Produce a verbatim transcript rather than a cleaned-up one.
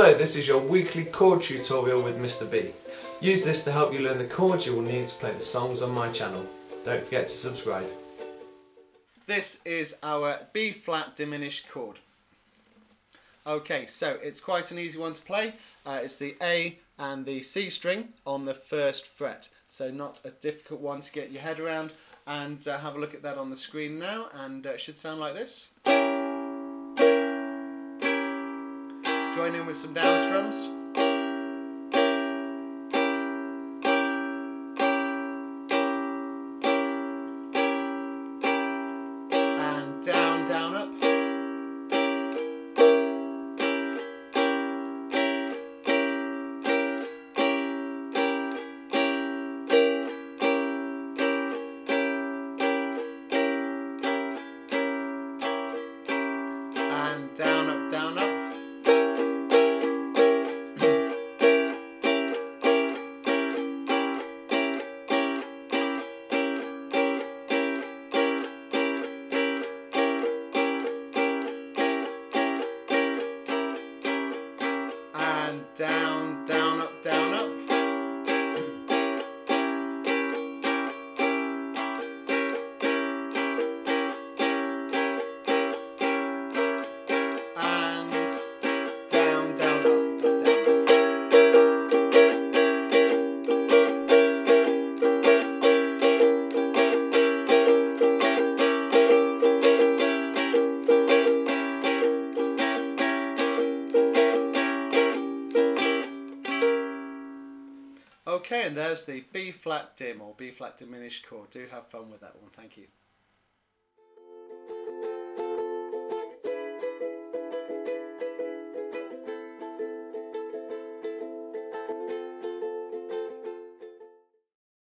Hello, this is your weekly chord tutorial with Mr B. Use this to help you learn the chords you will need to play the songs on my channel. Don't forget to subscribe. This is our B flat diminished chord. Okay, so it's quite an easy one to play. Uh, it's the A and the C string on the first fret. So not a difficult one to get your head around. And uh, have a look at that on the screen now, and uh, it should sound like this. Join in with some down strums. And down, down, up. And down, up, down, up. Down, down, up, down, up. And down, down, up, down. Okay, and there's the B flat dim or B flat diminished chord. Do have fun with that one. Thank you.